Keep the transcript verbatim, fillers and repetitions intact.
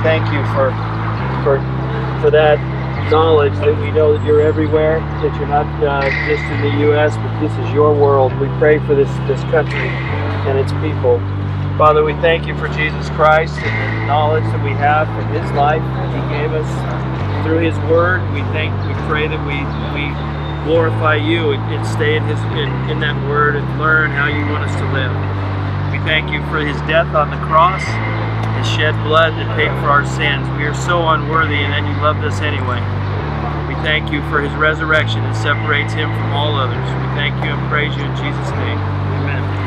Thank you for, for for that knowledge that we know that you're everywhere, that you're not uh, just in the U S, but this is your world. We pray for this, this country and its people. Father, we thank you for Jesus Christ and the knowledge that we have from his life that he gave us through his word. We thank, we pray that we, we glorify you and, and stay in, his, in, in that word and learn how you want us to live. We thank you for his death on the cross, his shed blood that paid for our sins. We are so unworthy, and then you loved us anyway. We thank you for his resurrection that separates him from all others. We thank you and praise you in Jesus' name. Amen.